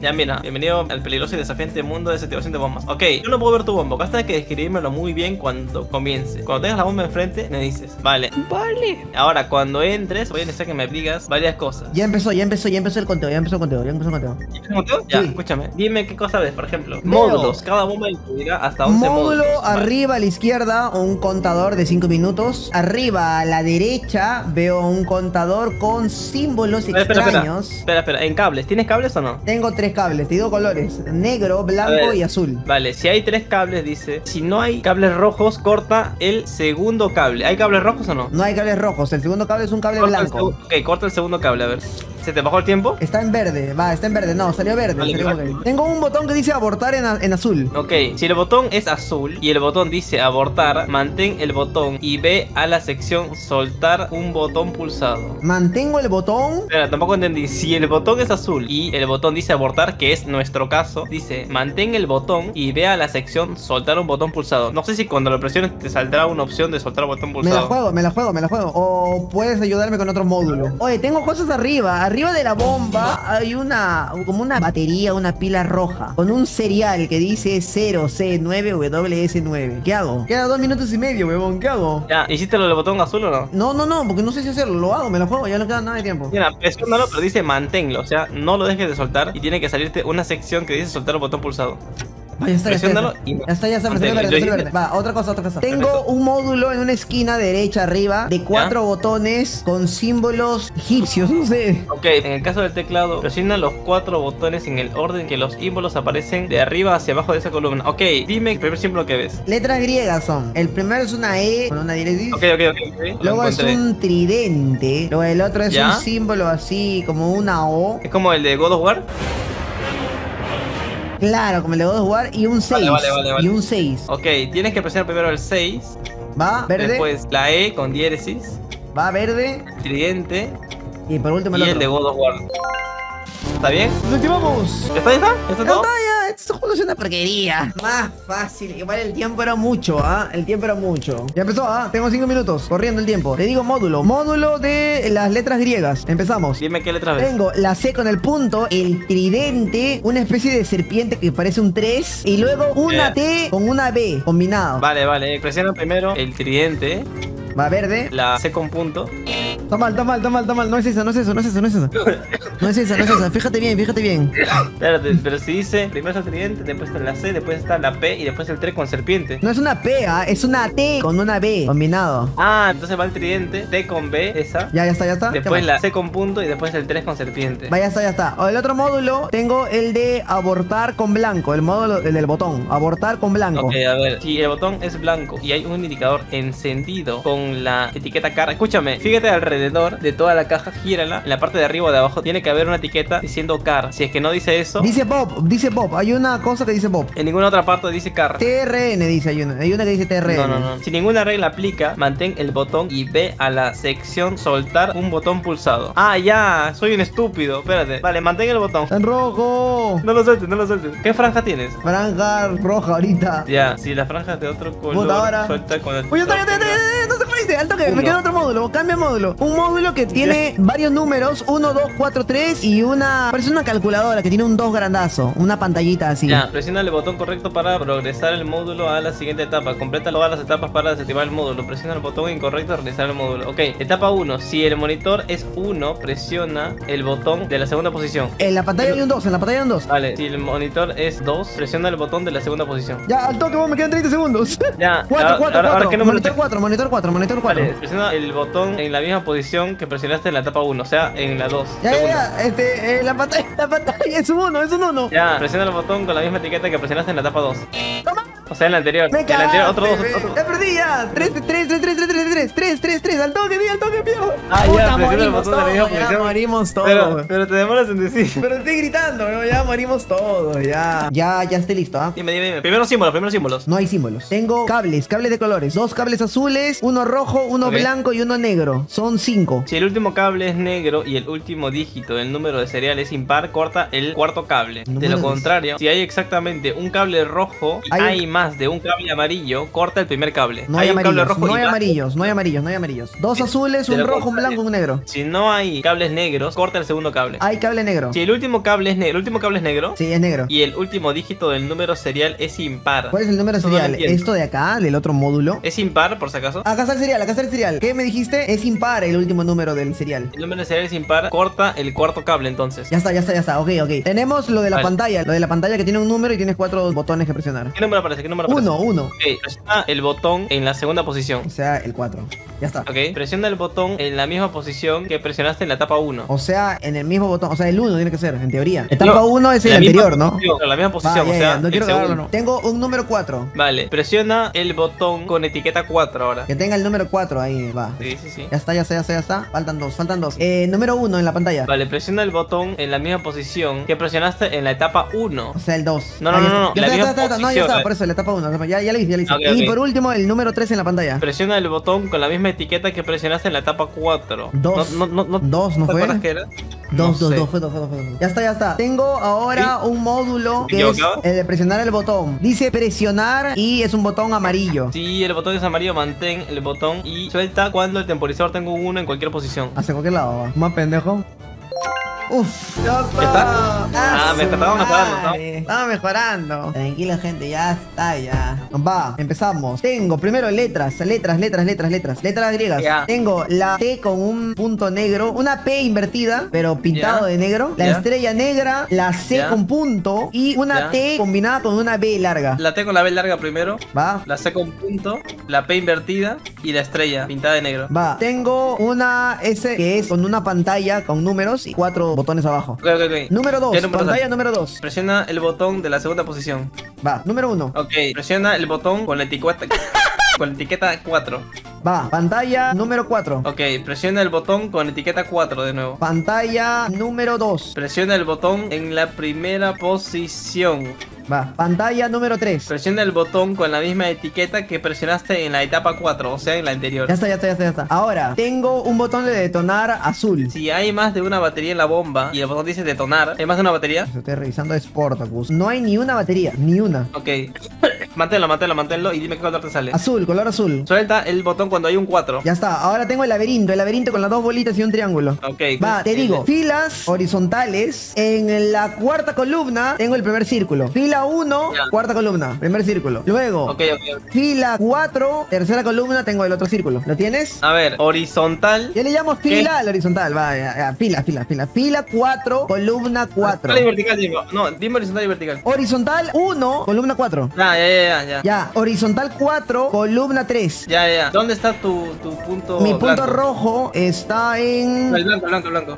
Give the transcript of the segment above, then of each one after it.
Ya mira, bienvenido al peligroso y desafiante mundo de desactivación de bombas. Ok, yo no puedo ver tu bomba, basta que describírmelo muy bien cuando comience. Cuando tengas la bomba enfrente, me dices. Vale. Ahora, cuando entres, voy a necesitar que me digas varias cosas. Ya empezó el conteo, ¿Ya empezó el conteo? Ya, sí. Escúchame. Dime qué cosa ves, por ejemplo. Módulos, cada bomba incluirá hasta 11 módulos. Módulo, arriba a la izquierda, un contador de 5 minutos. Arriba a la derecha, veo un contador con símbolos extraños. Espera, en cables, ¿tienes cables o no? Tengo 3 cables, te digo colores: negro, blanco y azul. Vale, si hay 3 cables, dice. Si no hay cables rojos, corta el segundo cable. ¿Hay cables rojos o no? No hay cables rojos, el segundo cable es un cable blanco. Ok, corta el segundo cable, a ver. ¿Se te bajó el tiempo? Está en verde, no, salió verde, vale, verde. Tengo un botón que dice abortar en azul. Ok, si el botón es azul y el botón dice abortar, mantén el botón y ve a la sección soltar un botón pulsado. ¿Mantengo el botón? Espera, tampoco entendí. Si el botón es azul y el botón dice abortar, que es nuestro caso, dice mantén el botón y ve a la sección soltar un botón pulsado. No sé si cuando lo presiones te saldrá una opción de soltar un botón pulsado. Me la juego. O puedes ayudarme con otro módulo. Oye, tengo cosas arriba. Arriba de la bomba hay una, como una batería, una pila roja con un serial que dice 0C9WS9. ¿Qué hago? Queda 2 minutos y medio, huevón, ¿qué hago? Ya, ¿hiciste lo del botón azul o no? No, porque no sé si hacerlo, lo hago, me lo juego, ya no queda nada de tiempo. Mira, presiónalo, pero dice manténlo, o sea, no lo dejes de soltar y tiene que salirte una sección que dice soltar el botón pulsado. Ya está, ya está. Va, otra cosa. Tengo un módulo en una esquina derecha arriba de 4 botones con símbolos egipcios, no sé. Ok, en el caso del teclado, presiona los 4 botones en el orden que los símbolos aparecen de arriba hacia abajo de esa columna. Ok, dime el primer símbolo que ves. Letras griegas son. El primero es una E con una directriz. Ok. Luego es un tridente. Luego el otro es un símbolo así como una O. ¿Es como el de God of War? Claro, como el de God of War, y un 6. Vale. Y un 6. Ok, tienes que presionar primero el 6. Va, verde. Después la E con diéresis. Va, verde. El tridente. Y por último el de God of War. ¿Está bien? ¡Nos activamos! ¿Ya está todo? Este juego es una porquería. Más fácil. Igual el tiempo era mucho, ¿ah? Ya empezó, ¿ah? Tengo 5 minutos corriendo el tiempo. Te digo módulo. Módulo de las letras griegas. Empezamos. Dime qué letras ves. Tengo la C con el punto, el tridente, una especie de serpiente que parece un 3, y luego una T con una B combinado. Vale. Presiona primero el tridente. Va, verde. La C con punto. Está mal. No es eso. No es esa. Fíjate bien. Espérate, pero si dice primero el tridente, después está la C, después está la P y después el 3 con serpiente. No es una P, es una T con una B combinado. Ah, entonces va el tridente, T con B, esa. Ya está. Después la C con punto y después el 3 con serpiente. Ya está. O el otro módulo, tengo el de abortar con blanco. El módulo, el del botón, abortar con blanco. Ok, a ver, si el botón es blanco y hay un indicador encendido con la etiqueta cara, escúchame, fíjate alrededor de toda la caja, gírala. En la parte de arriba o de abajo tiene que haber una etiqueta diciendo car. Si es que no dice eso, dice Bob. Hay una cosa que dice Bob. En ninguna otra parte dice car. TRN dice, hay una que dice TRN. No. Si ninguna regla aplica, mantén el botón y ve a la sección soltar un botón pulsado. Ah, ya, soy un estúpido. Espérate. Vale, mantén el botón. Está en rojo. No lo sueltes. ¿Qué franja tienes? Franja roja ahorita. Ya, si la franja es de otro color, ahora suelta con el... Uy, no se parece. Alto que me queda otro módulo. Cambia módulo. Un módulo que tiene varios números, 1, 2, 4, 3 y una... Parece una calculadora que tiene un 2 grandazo, una pantallita así. Ya, presiona el botón correcto para progresar el módulo a la siguiente etapa. Completa todas las etapas para desactivar el módulo. Presiona el botón incorrecto para realizar el módulo. Ok, etapa 1. Si el monitor es 1, presiona el botón de la segunda posición. En la pantalla hay un 2, Vale, si el monitor es 2, presiona el botón de la segunda posición. Ya, al toque, vos, me quedan 30 segundos. Ya, 4. Monitor 4. Vale, presiona el botón en la misma posición que presionaste en la etapa 1, o sea, en la 2. La pantalla es un 1. Ya, presiona el botón con la misma etiqueta que presionaste en la etapa 2. O sea, en la anterior. Otro 2. Ya perdí, ya. 3, al toque, viejo. Puta, morimos todos. Pero te demoras en decir. Pero estoy gritando, ¿no? Ya morimos todos, ya. Ya estoy listo, ¿ah? Dime. Primeros símbolos. No hay símbolos. Tengo cables de colores. 2 cables azules, uno rojo, uno blanco y uno negro. Son 5. Si el último cable es negro y el último dígito del número de serial es impar, corta el cuarto cable. De lo contrario, si hay exactamente un cable rojo y hay más de un cable amarillo, corta el primer cable. cable. No hay amarillos, cable rojo no hay amarillos, no hay amarillos, no hay amarillos. Dos azules, un rojo, un blanco, un negro. Si no hay cables negros, corta el segundo cable. Hay cable negro. Si el último cable es negro, Sí, es negro. Y el último dígito del número serial es impar. ¿Cuál es el número serial? Esto de acá, del otro módulo. ¿Es impar, por si acaso? Acá está el serial, acá está el serial. ¿Qué me dijiste? Es impar el último número del serial. El número serial es impar, corta el cuarto cable entonces. Ya está, ya está, ya está. Ok, ok. Tenemos lo de la pantalla. Lo de la pantalla que tiene un número y tienes cuatro botones que presionar. ¿Qué número aparece? Uno. Ok, presiona el botón en la segunda posición. O sea, el 4. Ya está. Ok, presiona el botón en la misma posición que presionaste en la etapa 1. O sea, en el mismo botón. O sea, el 1 tiene que ser, en teoría. Etapa 1 es el anterior, ¿no? La misma posición, o sea, no quiero cagarlo, no. Tengo un número 4. Vale, presiona el botón con etiqueta 4 ahora. Que tenga el número 4 ahí, va. Sí, sí, sí. Ya está, ya está, ya está, ya está. Faltan dos, número 1 en la pantalla. Vale, presiona el botón en la misma posición que presionaste en la etapa 1. O sea, el 2. No, no, no, no. Ya está, no, ya está, por eso, la etapa 1. Ya lo hice, ya lo hice. Y por último, el número 3 en la pantalla. Presiona el botón con la misma etiqueta que presionaste en la etapa 4. 2. ¿No fue? Dos, fue. Ya está, ya está. Tengo ahora un módulo que es el de presionar el botón. Dice presionar y es un botón amarillo. Si el botón es amarillo, mantén el botón y suelta cuando el temporizador tenga uno en cualquier posición. Hacia cualquier lado, va. Más pendejo. Uff, ¿está? Ah, me estaba mejorando, ¿no? Estaba mejorando. Tranquilo, gente, ya está, ya. Va, empezamos. Tengo primero letras. Letras griegas. Yeah. Tengo la T con un punto negro, una P invertida, pero pintado de negro. La estrella negra, la C con punto y una T combinada con una B larga. La T con la B larga primero. Va. La C con punto, la P invertida y la estrella pintada de negro. Va. Tengo una S que es con una pantalla con números y cuatro botones abajo. Okay. Número 2, pantalla número 2. Presiona el botón de la segunda posición. Va, número 1. Ok, presiona el botón con la etiqueta 4. Va, pantalla número 4. Ok, presiona el botón con etiqueta 4 de nuevo. Pantalla número 2. Presiona el botón en la primera posición. Va, pantalla número 3. Presiona el botón con la misma etiqueta que presionaste en la etapa 4, o sea, en la anterior. Ya está, ya está, ya está, ya está. Ahora, tengo un botón de detonar azul. Si hay más de una batería en la bomba y el botón dice detonar, ¿hay más de una batería? Estoy revisando Sportacus. No hay ni una batería, ni una. Ok. Manténlo y dime qué color te sale. Azul, color azul. Suelta el botón cuando hay un 4. Ya está, ahora tengo el laberinto con las dos bolitas y un triángulo. Ok. Va, te digo, filas horizontales. En la cuarta columna tengo el primer círculo. Fila 1, cuarta columna, primer círculo. Luego, fila 4, tercera columna, tengo el otro círculo. ¿Lo tienes? A ver, horizontal. Yo le llamo fila al horizontal. Va, fila. Fila 4, columna 4. Horizontal y vertical, digo. No, dime horizontal y vertical. Horizontal 1, columna 4. Ya, horizontal 4, columna 3. Ya. ¿Dónde está tu punto? Mi punto rojo está en... El blanco.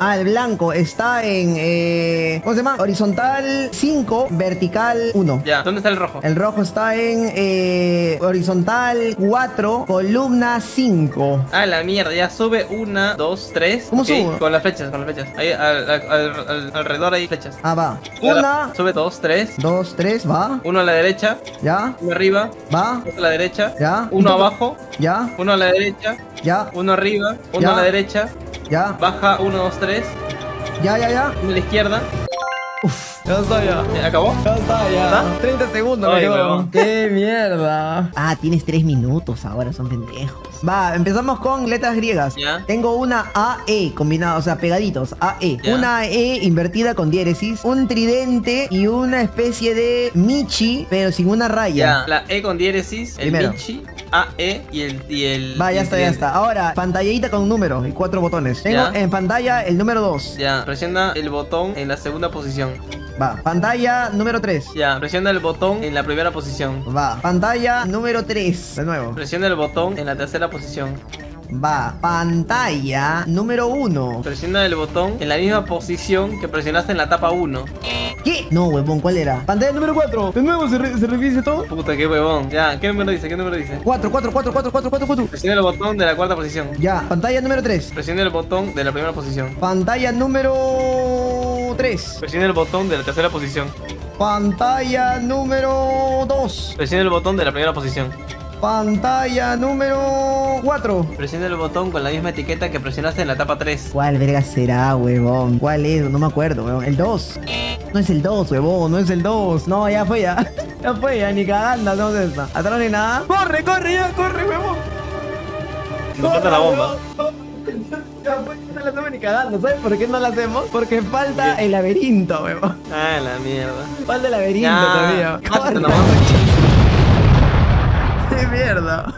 Ah, el blanco está en... ¿Cómo se llama? Horizontal 5, vertical 1. Ya, ¿dónde está el rojo? El rojo está en... horizontal 4, columna 5. Ah, la mierda. Ya sube 1, 2, 3. ¿Cómo subo? Con las flechas. Ahí, alrededor hay flechas. Ah, va. 1. Sube 2, 3. 2, 3, va. 1 a la derecha. Ya. Uno arriba. Va. Uno a la derecha. Ya. Uno abajo. Ya. Uno a la derecha. Ya. Uno arriba. Uno a la derecha. Ya. Baja 1, 2, 3. Ya. Uno a la izquierda. Uff. Ya está, ya. ¿Acabó? Ya está, ya. ¿Ah? 30 segundos, me quedo. ¡Qué mierda! Ah, tienes 3 minutos ahora, son pendejos. Va, empezamos con letras griegas. ¿Ya? Tengo una AE combinada, o sea, pegaditos. AE. ¿Ya? Una E invertida con diéresis. Un tridente y una especie de Michi, pero sin una raya. Ya. La E con diéresis, el primero. Michi, AE y el. Va, ya está, ya está. Ahora, pantallita con un número y cuatro botones. Tengo en pantalla el número 2. Ya, presiona el botón en la segunda posición. Va, pantalla número 3. Ya, presiona el botón en la primera posición. Va, pantalla número 3. De nuevo. Presiona el botón en la tercera posición. Va, pantalla número 1. Presiona el botón en la misma posición que presionaste en la etapa 1. ¿Qué? No, huevón, ¿cuál era? Pantalla número 4. De nuevo se revise todo. Puta, qué huevón. Ya, ¿qué número dice? 4. Presiona el botón de la cuarta posición. Ya, pantalla número 3. Presiona el botón de la primera posición. Pantalla número 3. Presiona el botón de la tercera posición. Pantalla número 2. Presiona el botón de la primera posición. Pantalla número 4. Presiona el botón con la misma etiqueta que presionaste en la etapa 3. ¿Cuál verga será, huevón? ¿Cuál es? No me acuerdo, huevón. El 2. No es el 2, huevón. No, ya fue ya. No fue ya ni cagando, hacemos esta. Atrás ni nada. ¡Corre, corre, ya, corre, huevón! Si nos falta la bomba. No la hacemos ni cagando, ¿sabes por qué no la hacemos? Porque falta el laberinto, huevón. Ah, la mierda. Falta el laberinto todavía. ¡Corre! ¡Qué mierda!